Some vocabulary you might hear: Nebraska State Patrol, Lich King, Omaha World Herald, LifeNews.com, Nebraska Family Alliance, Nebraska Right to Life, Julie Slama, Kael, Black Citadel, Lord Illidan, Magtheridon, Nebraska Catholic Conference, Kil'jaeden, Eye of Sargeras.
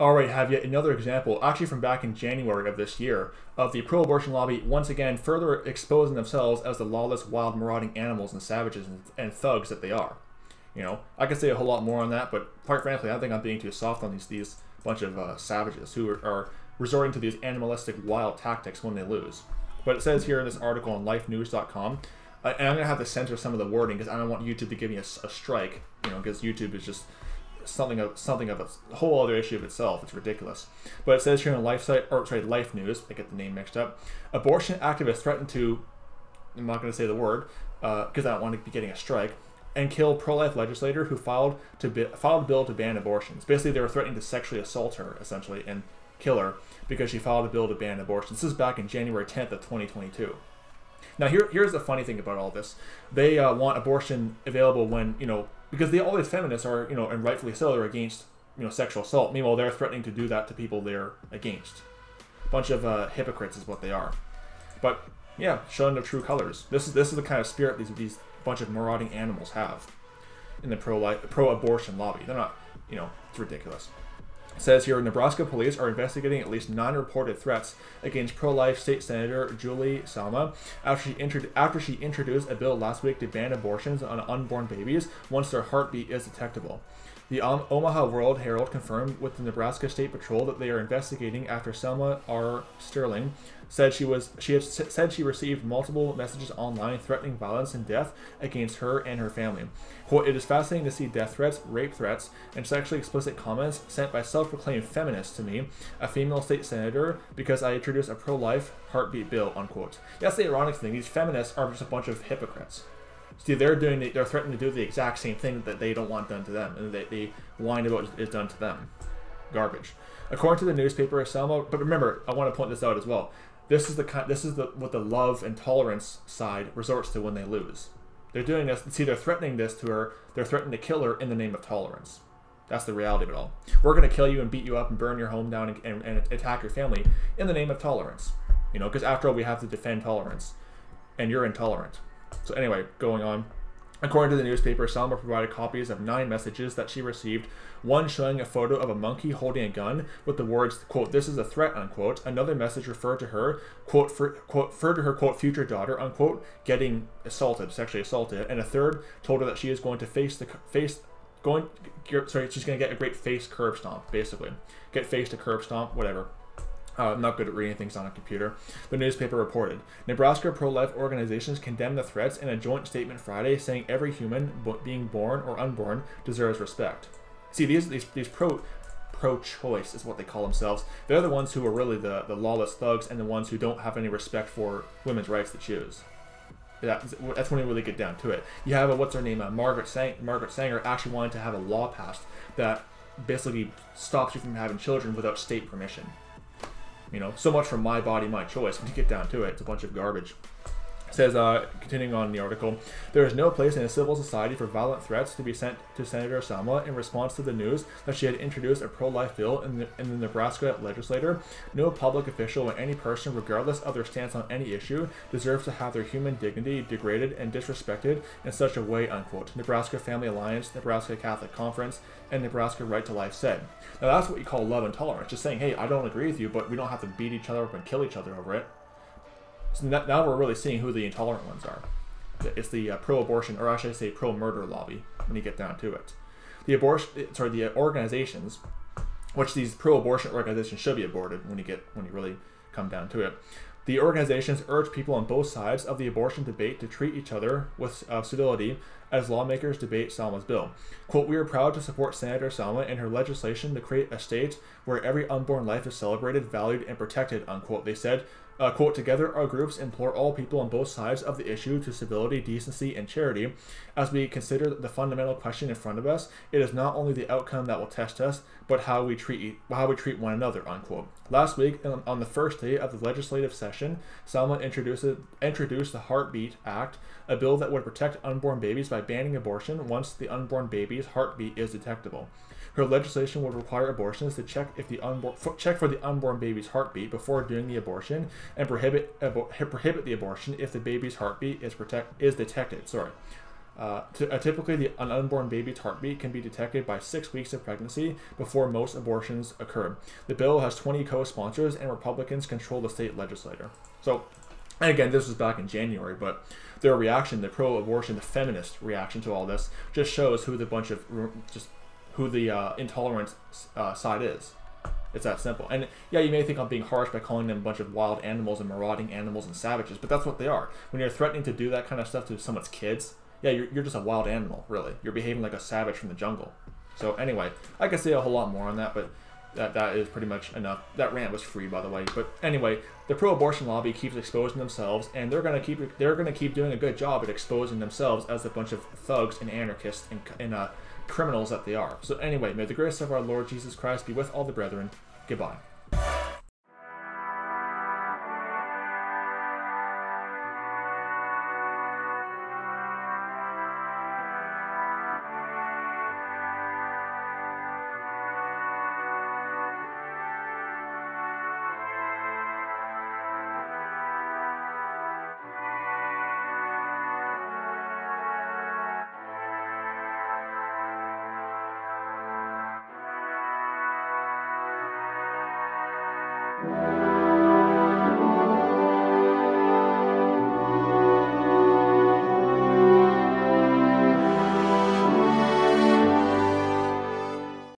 All right, have yet another example, actually from back in January of this year, of the pro-abortion lobby once again further exposing themselves as the lawless, wild, marauding animals and savages and thugs that they are. You know, I could say a whole lot more on that, but quite frankly, I think I'm being too soft on these bunch of savages who are resorting to these animalistic, wild tactics when they lose. But it says here in this article on LifeNews.com, and I'm going to have to censor some of the wording because I don't want YouTube to give me a strike, you know, because YouTube is just something of a whole other issue of itself. It's ridiculous. But it says here on LifeNews, I get the name mixed up, abortion activists threatened to, I'm not going to say the word because I don't want to be getting a strike, and kill pro-life legislator who filed a bill to ban abortions. Basically, they were threatening to sexually assault her, essentially, and kill her because she filed a bill to ban abortions. This is back in January 10th of 2022. Now, here's the funny thing about all this. They want abortion available when, you know, because all these feminists are, you know, and rightfully so, they're against, you know, sexual assault. Meanwhile, they're threatening to do that to people they're against. Bunch of hypocrites is what they are. But yeah, showing their true colors. This is the kind of spirit these bunch of marauding animals have in the pro-abortion lobby. They're not, you know, it's ridiculous. It says here, Nebraska police are investigating at least 9 reported threats against pro-life state senator Julie Slama after she introduced a bill last week to ban abortions on unborn babies once their heartbeat is detectable. The Omaha World Herald confirmed with the Nebraska State Patrol that they are investigating after Selma R. Sterling said she received multiple messages online threatening violence and death against her and her family. Quote, "It is fascinating to see death threats, rape threats, and sexually explicit comments sent by self-proclaimed feminists to me, a female state senator, because I introduced a pro-life heartbeat bill," unquote. That's the ironic thing. These feminists are just a bunch of hypocrites. See, they're threatening to do the exact same thing that they don't want done to them, and they whine about what is done to them. Garbage. According to the newspaper, Selma. But remember, I want to point this out as well. This is what the love and tolerance side resorts to when they lose. They're doing this. See, they're threatening this to her. They're threatening to kill her in the name of tolerance. That's the reality of it all. We're going to kill you and beat you up and burn your home down and attack your family in the name of tolerance. You know, because after all, we have to defend tolerance, and you're intolerant. So anyway, going on. According to the newspaper, Selma provided copies of 9 messages that she received, one showing a photo of a monkey holding a gun with the words, quote, "This is a threat," unquote. Another message referred to her, quote, quote, future daughter, unquote, getting assaulted, sexually assaulted. And a third told her that she is going to she's going to get a great face curb stomp, basically. Get face to curb stomp, whatever. I'm not good at reading things on a computer. The newspaper reported, Nebraska pro-life organizations condemned the threats in a joint statement Friday, saying every human being born or unborn deserves respect. See, these pro-choice is what they call themselves. They're the ones who are really the lawless thugs and the ones who don't have any respect for women's rights to choose. That's when you really get down to it. You have a, what's her name, Margaret Sanger actually wanted to have a law passed that basically stops you from having children without state permission. You know, so much for my body, my choice. When you get down to it, it's a bunch of garbage. It says, continuing on the article, there is no place in a civil society for violent threats to be sent to Senator Selma in response to the news that she had introduced a pro-life bill in the Nebraska legislature. No public official or any person, regardless of their stance on any issue, deserves to have their human dignity degraded and disrespected in such a way, unquote. Nebraska Family Alliance, Nebraska Catholic Conference, and Nebraska Right to Life said. Now that's what you call love and tolerance. Just saying, hey, I don't agree with you, but we don't have to beat each other up and kill each other over it. So now we're really seeing who the intolerant ones are. It's the pro-abortion, or actually I say pro-murder lobby, when you get down to it. The organizations, which these pro-abortion organizations should be aborted when you really come down to it. The organizations urge people on both sides of the abortion debate to treat each other with civility as lawmakers debate Selma's bill. Quote, "We are proud to support Senator Selma and her legislation to create a state where every unborn life is celebrated, valued, and protected," unquote, they said. Quote, "Together, our groups implore all people on both sides of the issue to civility, decency, and charity. As we consider the fundamental question in front of us, it is not only the outcome that will test us, but how we treat one another," unquote. Last week, on the first day of the legislative session, Selma introduced the Heartbeat Act, a bill that would protect unborn babies by banning abortion once the unborn baby's heartbeat is detectable. Her legislation would require abortionists to check for the unborn baby's heartbeat before doing the abortion and prohibit the abortion if the baby's heartbeat is detected. Sorry, Typically, an unborn baby's heartbeat can be detected by 6 weeks of pregnancy before most abortions occur. The bill has 20 co-sponsors, and Republicans control the state legislature. So, and again, this was back in January, but their reaction, the pro-abortion, the feminist reaction to all this, just shows who the bunch of intolerant side is. It's that simple. And yeah, you may think I'm being harsh by calling them a bunch of wild animals and marauding animals and savages, but that's what they are. When you're threatening to do that kind of stuff to someone's kids, yeah, you're just a wild animal, really. You're behaving like a savage from the jungle. So anyway, I could say a whole lot more on that, but that is pretty much enough. That rant was free, by the way. But anyway, the pro-abortion lobby keeps exposing themselves, and they're gonna keep doing a good job at exposing themselves as a bunch of thugs and anarchists and criminals that they are. So anyway, may the grace of our Lord Jesus Christ be with all the brethren. Goodbye.